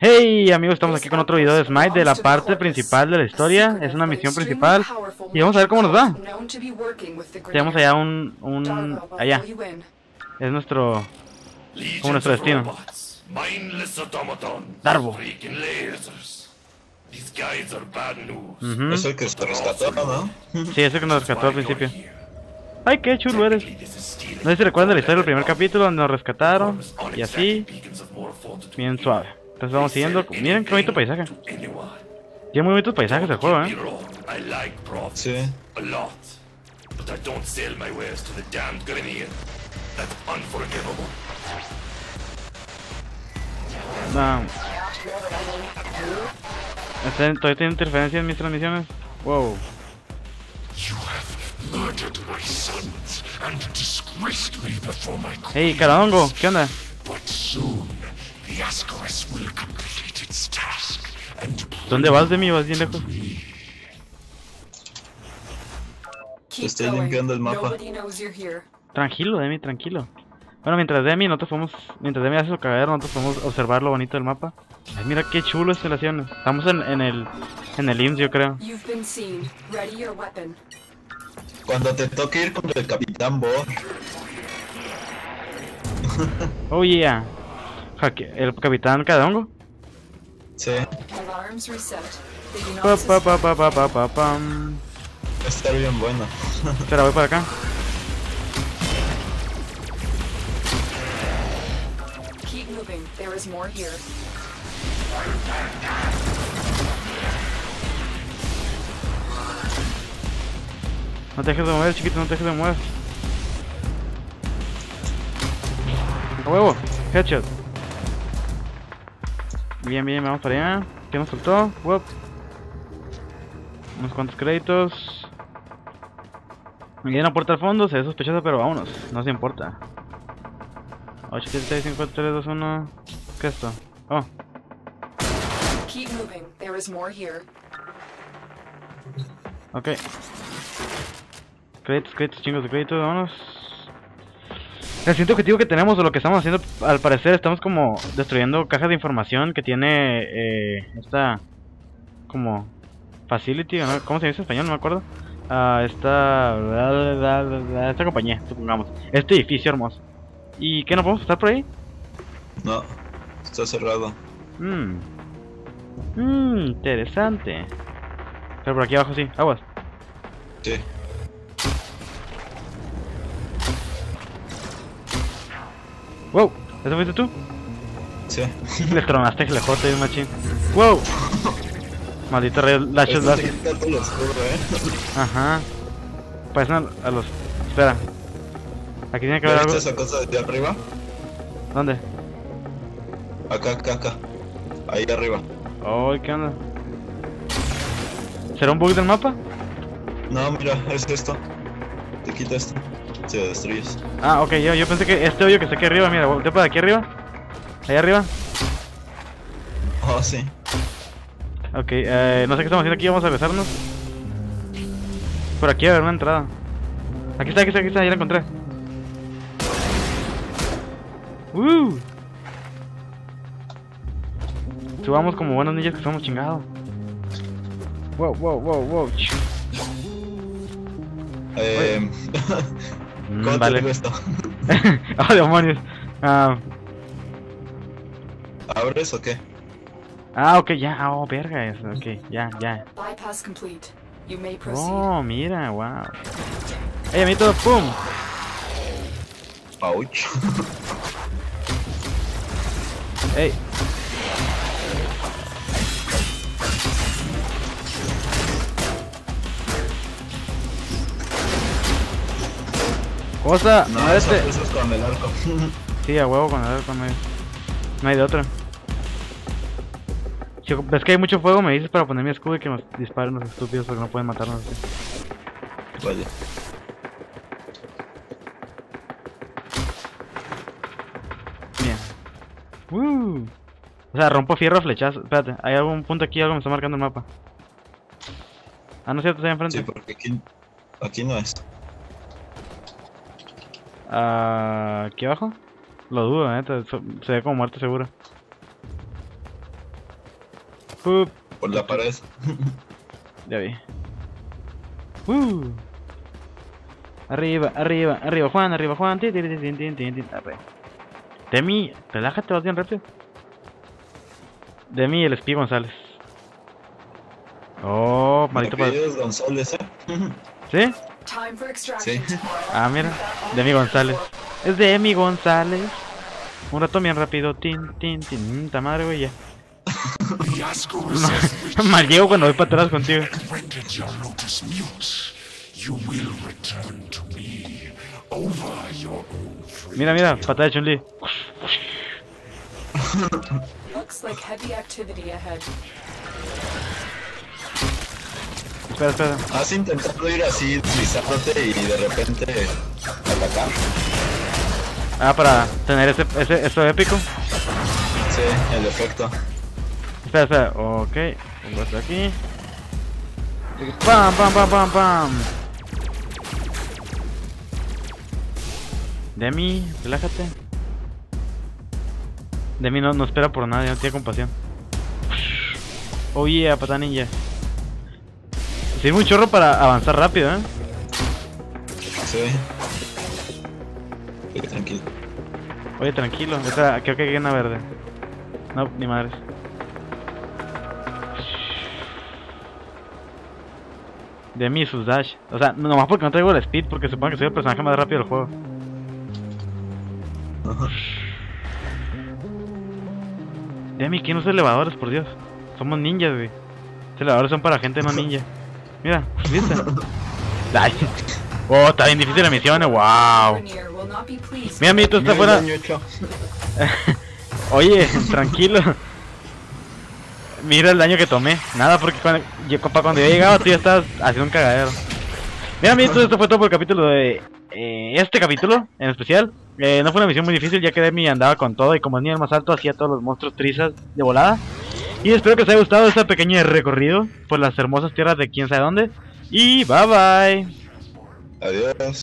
Hey amigos, estamos aquí con otro video de Smite de la parte principal de la historia. Es una misión principal y vamos a ver cómo nos va. Tenemos allá allá. Es nuestro destino. Darbo. Es el que nos rescató, ¿no? Sí, es el que nos rescató al principio. Ay, qué chulo eres. No sé si recuerdan la historia del primer capítulo donde nos rescataron y así. Bien suave. Entonces vamos siguiendo. Miren qué bonito paisaje. Tiene muy bonitos paisajes el juego, ¿eh? Sí. No. Todavía tiene interferencia en mis transmisiones. Wow. Hey, Caradongo, ¿qué onda? ¿Dónde vas, Demi? ¿Vas bien lejos? Estoy limpiando el mapa. Tranquilo, Demi, tranquilo. Bueno, mientras Demi hace su cagadero, nosotros podemos observar lo bonito del mapa. Ay, mira qué chulo es la ciudad. Estamos en el IMSS, yo creo. Cuando te toque ir contra el Capitán Bohr. Oh yeah. ¿El Capitán Cadongo? Sí. Está bien bueno. Espera, voy para acá. Keep moving. There is more here. No te dejes de mover, chiquito, no te dejes de mover. ¡A huevo! Headshot. Bien, bien, vamos para allá. ¿Qué nos soltó? Wop. Unos cuantos créditos. Hay una puerta al fondo, se ve sospechosa, pero vámonos. No se importa. 8, 7, 6, 5, 4, 3, 2, 1. ¿Qué es esto? Oh. Keep moving. There is more here. Ok. Créditos, créditos, chingos de créditos, vámonos. El siguiente objetivo que tenemos o lo que estamos haciendo, al parecer, estamos como destruyendo cajas de información que tiene esta como facility, ¿no? ¿Cómo se dice en español? No me acuerdo. Esta compañía, supongamos. Este edificio hermoso. ¿Y qué, no podemos pasar por ahí? No, está cerrado. Interesante. Pero por aquí abajo sí, aguas. Sí. Wow, ¿eso fuiste tú? Sí. Le tronaste el jote de un machín. Wow. Maldito rey, lachos láser. Ajá. Parecen a los... Espera. Aquí tiene que haber algo. ¿Esa cosa de arriba? ¿Dónde? Acá, acá, acá. Ahí arriba. Ay, ¿qué onda? ¿Será un bug del mapa? No, mira, es esto. Te quita esto. Te destruyes. Ah, ok, yo pensé que este hoyo que está aquí arriba, mira, volteo para aquí arriba. Ahí arriba. Oh, sí. Ok, no sé qué estamos haciendo aquí, vamos a besarnos. Por aquí va a haber una entrada. Aquí está, aquí está, aquí está, ya la encontré. Subamos como buenos niños que somos, chingados. Wow, wow, wow, wow. ¿Cuánto vale esto? ¡Oh, demonios! ¿Abres o qué? Ah, ok, ya. Oh, verga eso. Ok, ya, ya. Oh, mira, wow. ¡Ey, a mí todo! ¡Pum! ¡Auch! ¡Ey! Cosa, no, eso es con el arco. Sí, a huevo con el arco, no hay de otra. Si ves que hay mucho fuego, me dices para poner mi escudo y que nos disparen los estúpidos porque no pueden matarnos así. Vaya. Bien. O sea, rompo fierro, flechazo. Espérate, hay algún punto aquí, algo me está marcando el mapa. Ah, no es cierto, está ahí enfrente. Sí, porque aquí no es. ¿Aquí abajo? Lo dudo, se ve como muerto seguro. Pup. Por la pared. Ya vi. Arriba, arriba, arriba, Juan. Demi, relájate, vas bien rápido. Demi, el Spy González. Oh, maldito padre. González, ¿sí? Sí. Ah, mira. Demi González. Es Demi González. Un rato bien rápido. Ta madre, güey, ya. No, mal llego cuando voy para atrás contigo. Mira, mira, patada de Chun-Li. Espera, espera. Has intentado ir así, deslizándote y de repente atacar. Ah, para tener eso épico. Sí, el efecto. Espera, espera. Ok, pongo esto aquí. ¡Pam, pam, pam, pam, pam! Demi, relájate. Demi no espera por nadie, no tiene compasión. Oh yeah, pata ninja. Sirve un chorro para avanzar rápido, ¿eh? Sí. Oye, tranquilo. Oye, tranquilo. Esta, creo que hay una verde. No, ni madres. Demi y sus dash. O sea, nomás porque no traigo el speed, porque supongo que soy el personaje más rápido del juego. Demi, ¿quién usa elevadores? Por Dios. Somos ninjas, güey. Los elevadores son para gente no ninja. Mira, ¿viste? Ay. Oh, está bien difícil la misión, wow. Mira, Mito, está fuera. Oye, tranquilo. Mira el daño que tomé. Nada, porque cuando yo llegaba tú ya estabas haciendo un cagadero. Mira, Mito, esto fue todo por el capítulo de... este capítulo, en especial. No fue una misión muy difícil, ya que Demi andaba con todo. Y como es nivel más alto, hacía todos los monstruos trizas de volada. Y espero que os haya gustado este pequeño recorrido por las hermosas tierras de quién sabe dónde. Y bye bye. Adiós.